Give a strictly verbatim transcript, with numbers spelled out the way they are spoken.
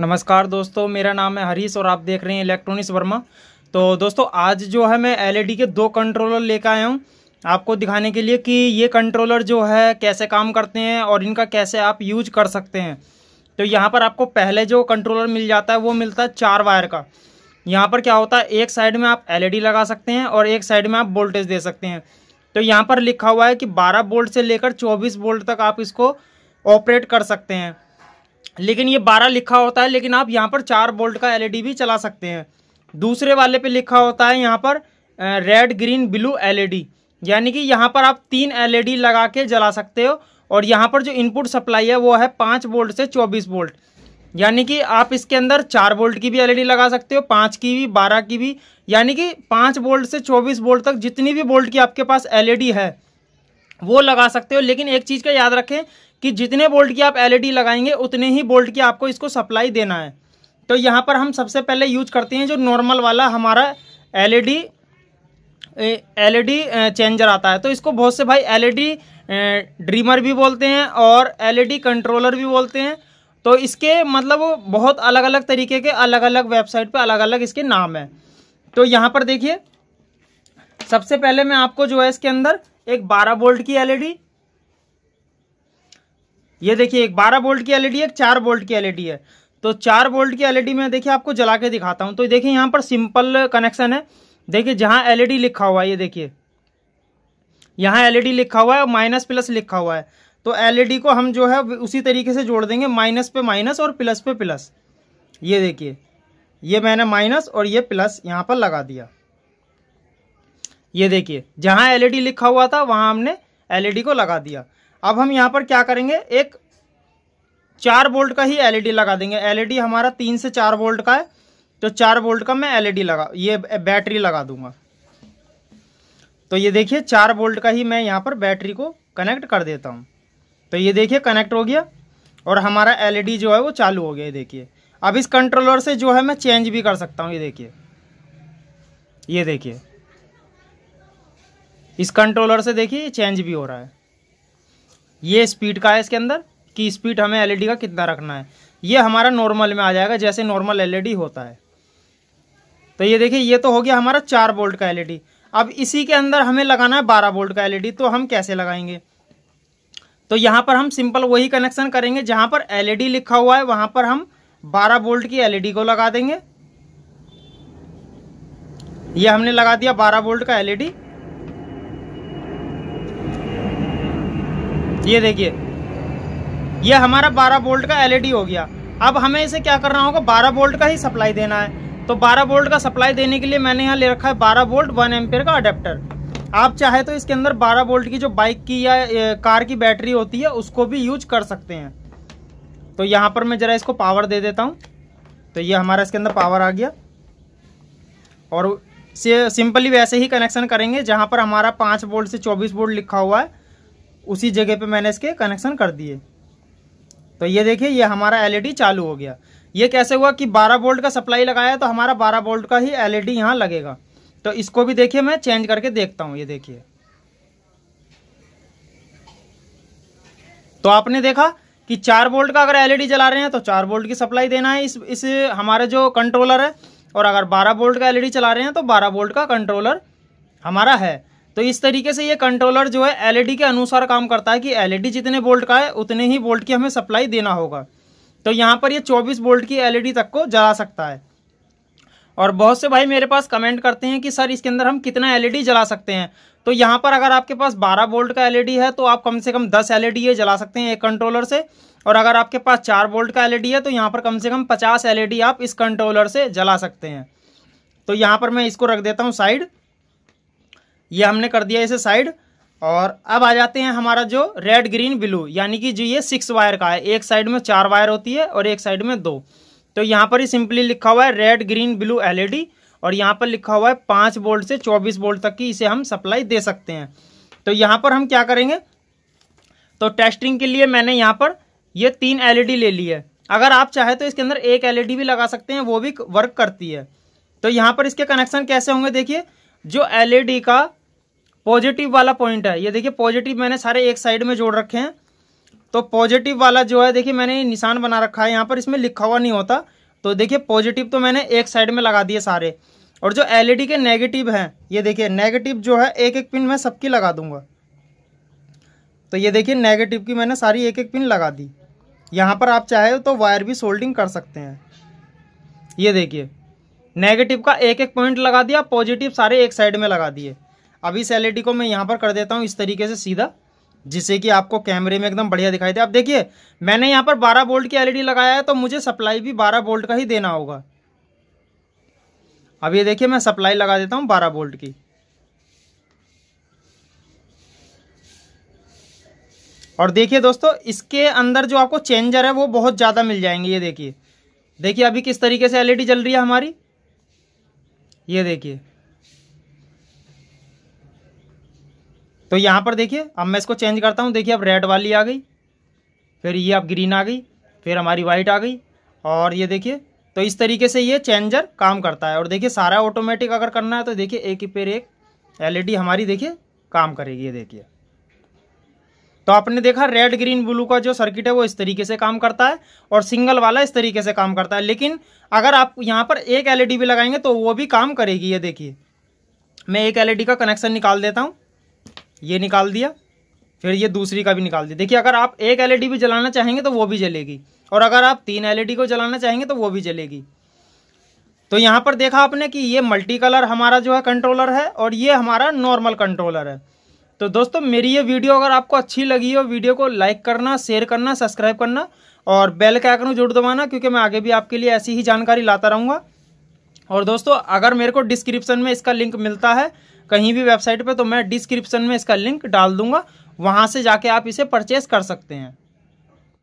नमस्कार दोस्तों, मेरा नाम है हरीश और आप देख रहे हैं इलेक्ट्रॉनिक्स वर्मा। तो दोस्तों आज जो है मैं एलईडी के दो कंट्रोलर लेकर आया हूं आपको दिखाने के लिए कि ये कंट्रोलर जो है कैसे काम करते हैं और इनका कैसे आप यूज कर सकते हैं। तो यहाँ पर आपको पहले जो कंट्रोलर मिल जाता है वो मिलता है चार वायर का। यहाँ पर क्या होता है, एक साइड में आप एलईडी लगा सकते हैं और एक साइड में आप वोल्टेज दे सकते हैं। तो यहाँ पर लिखा हुआ है कि बारह वोल्ट से लेकर चौबीस वोल्ट तक आप इसको ऑपरेट कर सकते हैं, लेकिन ये बारह लिखा होता है, लेकिन आप यहाँ पर चार वोल्ट का एलईडी भी चला सकते हैं। दूसरे वाले पे लिखा होता है यहाँ पर रेड ग्रीन ब्लू एलईडी, यानी कि यहाँ पर आप तीन एलईडी लगा के जला सकते हो। और यहाँ पर जो इनपुट सप्लाई है वो है पाँच वोल्ट से चौबीस वोल्ट, यानी कि आप इसके अंदर चार वोल्ट की भी एलईडी लगा सकते हो, पाँच की भी, बारह की भी, यानी कि पाँच वोल्ट से चौबीस वोल्ट तक जितनी भी वोल्ट की आपके पास एलईडी है वो लगा सकते हो। लेकिन एक चीज़ का याद रखें कि जितने वोल्ट की आप एलईडी लगाएंगे उतने ही वोल्ट की आपको इसको सप्लाई देना है। तो यहाँ पर हम सबसे पहले यूज करते हैं जो नॉर्मल वाला हमारा एलईडी एलईडी चेंजर आता है। तो इसको बहुत से भाई एलईडी ड्रीमर भी बोलते हैं और एलईडी कंट्रोलर भी बोलते हैं। तो इसके मतलब बहुत अलग अलग तरीके के अलग अलग वेबसाइट पर अलग अलग इसके नाम हैं। तो यहाँ पर देखिए, सबसे पहले मैं आपको जो है इसके अंदर एक बारह वोल्ट की एलईडी, ये देखिए एक बारह वोल्ट की एलईडी, एक चार वोल्ट की एलईडी है। तो चार वोल्ट की एलईडी में देखिए आपको जला के दिखाता हूं। तो देखिए यहाँ पर सिंपल कनेक्शन है, देखिए जहां एलईडी लिखा हुआ है, ये देखिए यहाँ एलईडी लिखा हुआ है और माइनस प्लस लिखा हुआ है। तो एलईडी को हम जो है उसी तरीके से जोड़ देंगे, माइनस पे माइनस और प्लस पे प्लस। ये देखिए ये मैंने माइनस और ये प्लस यहाँ पर लगा दिया। ये देखिए जहाँ एलईडी लिखा हुआ था वहाँ हमने एलईडी को लगा दिया। अब हम यहाँ पर क्या करेंगे, एक चार वोल्ट का ही एलईडी लगा देंगे। एलईडी हमारा तीन से चार वोल्ट का है, तो चार वोल्ट का मैं एलईडी लगा, ये बैटरी लगा दूंगा। तो ये देखिए चार वोल्ट का ही मैं यहाँ पर बैटरी को कनेक्ट कर देता हूँ। तो ये देखिए कनेक्ट हो गया और हमारा एलईडी जो है वो चालू हो गया। ये देखिए अब इस कंट्रोलर से जो है मैं चेंज भी कर सकता हूँ। ये देखिए ये देखिए इस कंट्रोलर से देखिए चेंज भी हो रहा है। ये स्पीड का है इसके अंदर कि स्पीड हमें एलईडी का कितना रखना है। ये हमारा नॉर्मल में आ जाएगा जैसे नॉर्मल एलईडी होता है। तो ये देखिए ये तो हो गया हमारा चार वोल्ट का एलईडी। अब इसी के अंदर हमें लगाना है बारह वोल्ट का एलईडी। तो हम कैसे लगाएंगे, तो यहाँ पर हम सिंपल वही कनेक्शन करेंगे, जहाँ पर एलईडी लिखा हुआ है वहाँ पर हम बारह वोल्ट की एलईडी को लगा देंगे। ये हमने लगा दिया बारह वोल्ट का एलईडी। ये देखिए ये हमारा बारह वोल्ट का एलईडी हो गया। अब हमें इसे क्या करना होगा, बारह वोल्ट का ही सप्लाई देना है। तो बारह वोल्ट का सप्लाई देने के लिए मैंने यहाँ ले रखा है बारह वोल्ट वन एम्पेयर का अडेप्टर। आप चाहे तो इसके अंदर बारह वोल्ट की जो बाइक की या कार की बैटरी होती है उसको भी यूज कर सकते हैं। तो यहाँ पर मैं ज़रा इसको पावर दे देता हूँ। तो ये हमारा इसके अंदर पावर आ गया और सिंपली वैसे ही कनेक्शन करेंगे, जहाँ पर हमारा पाँच वोल्ट से चौबीस वोल्ट लिखा हुआ है उसी जगह पे मैंने इसके कनेक्शन कर दिए। तो ये देखिए ये हमारा एलईडी चालू हो गया। ये कैसे हुआ कि बारह वोल्ट का सप्लाई लगाया तो हमारा बारह वोल्ट का ही एलईडी यहाँ लगेगा। तो इसको भी देखिए मैं चेंज करके देखता हूँ। ये देखिए तो आपने देखा कि चार वोल्ट का अगर एलईडी जला रहे हैं तो चार वोल्ट की सप्लाई देना है इस इस हमारे जो कंट्रोलर है, और अगर बारह वोल्ट का एलईडी चला रहे हैं तो बारह वोल्ट का कंट्रोलर हमारा है। तो इस तरीके से ये कंट्रोलर जो है एलईडी के अनुसार काम करता है कि एलईडी जितने वोल्ट का है उतने ही वोल्ट की हमें सप्लाई देना होगा। तो यहाँ पर ये चौबीस वोल्ट की एलईडी तक को जला सकता है। और बहुत से भाई मेरे पास कमेंट करते हैं कि सर इसके अंदर हम कितना एलईडी जला सकते हैं। तो यहाँ पर अगर आपके पास बारह वोल्ट का एलईडी है तो आप कम से कम दस एलईडी जला सकते हैं एक कंट्रोलर से, और अगर आपके पास चार वोल्ट का एलईडी है तो यहाँ पर कम से कम पचास एलईडी आप इस कंट्रोलर से जला सकते हैं। तो यहाँ पर मैं इसको रख देता हूँ साइड, ये हमने कर दिया इसे साइड। और अब आ जाते हैं हमारा जो रेड ग्रीन ब्लू, यानी कि जो ये सिक्स वायर का है, एक साइड में चार वायर होती है और एक साइड में दो। तो यहाँ पर ही सिंपली लिखा हुआ है रेड ग्रीन ब्लू एलईडी और यहाँ पर लिखा हुआ है पाँच वोल्ट से चौबीस वोल्ट तक की इसे हम सप्लाई दे सकते हैं। तो यहाँ पर हम क्या करेंगे, तो टेस्टिंग के लिए मैंने यहाँ पर ये तीन एलईडी ले ली है। अगर आप चाहे तो इसके अंदर एक एलईडी भी लगा सकते हैं, वो भी वर्क करती है। तो यहाँ पर इसके कनेक्शन कैसे होंगे, देखिए जो एलईडी का पॉजिटिव वाला पॉइंट है, ये देखिए पॉजिटिव मैंने सारे एक साइड में जोड़ रखे हैं। तो पॉजिटिव वाला जो है देखिए मैंने निशान बना रखा है यहाँ पर, इसमें लिखा हुआ नहीं होता। तो देखिए पॉजिटिव तो मैंने एक साइड में लगा दिए सारे, और जो एलईडी के नेगेटिव हैं ये देखिए नेगेटिव जो है एक एक पिन मैं सबकी लगा दूंगा। तो ये देखिए नेगेटिव की मैंने सारी एक एक पिन लगा दी। यहाँ पर आप चाहे तो वायर भी सोल्डिंग कर सकते हैं। ये देखिए नेगेटिव का एक एक पॉइंट लगा दिया, पॉजिटिव सारे एक साइड में लगा दिए। अभी इस एलईडी को मैं यहाँ पर कर देता हूँ इस तरीके से सीधा, जिससे कि आपको कैमरे में एकदम बढ़िया दिखाई दे। अब देखिए मैंने यहाँ पर बारह वोल्ट की एलईडी लगाया है, तो मुझे सप्लाई भी बारह वोल्ट का ही देना होगा। अब ये देखिए मैं सप्लाई लगा देता हूँ बारह वोल्ट की, और देखिए दोस्तों इसके अंदर जो आपको चेंजर है वो बहुत ज़्यादा मिल जाएंगे। ये देखिए देखिए अभी किस तरीके से एलईडी जल रही है हमारी, ये देखिए। तो यहाँ पर देखिए अब मैं इसको चेंज करता हूँ, देखिए अब रेड वाली आ गई, फिर ये अब ग्रीन आ गई, फिर हमारी वाइट आ गई, और ये देखिए। तो इस तरीके से ये चेंजर काम करता है। और देखिए सारा ऑटोमेटिक अगर करना है तो देखिए एक ही पेर एक एलईडी हमारी देखिए काम करेगी। ये देखिए तो आपने देखा रेड ग्रीन ब्लू का जो सर्किट है वो इस तरीके से काम करता है, और सिंगल वाला इस तरीके से काम करता है। लेकिन अगर आप यहाँ पर एक एलईडी भी लगाएंगे तो वो भी काम करेगी। ये देखिए मैं एक एलईडी का कनेक्शन निकाल देता हूँ, ये निकाल दिया, फिर ये दूसरी का भी निकाल दिया। देखिए अगर आप एक एलईडी भी जलाना चाहेंगे तो वो भी जलेगी, और अगर आप तीन एलईडी को जलाना चाहेंगे तो वो भी जलेगी। तो यहाँ पर देखा आपने कि ये मल्टी कलर हमारा जो है कंट्रोलर है, और ये हमारा नॉर्मल कंट्रोलर है। तो दोस्तों मेरी ये वीडियो अगर आपको अच्छी लगी हो, वीडियो को लाइक करना, शेयर करना, सब्सक्राइब करना, और बेल का आइकन जरूर दबाना, क्योंकि मैं आगे भी आपके लिए ऐसी ही जानकारी लाता रहूँगा। और दोस्तों अगर मेरे को डिस्क्रिप्शन में इसका लिंक मिलता है कहीं भी वेबसाइट पे, तो मैं डिस्क्रिप्शन में इसका लिंक डाल दूंगा, वहाँ से जाके आप इसे परचेस कर सकते हैं।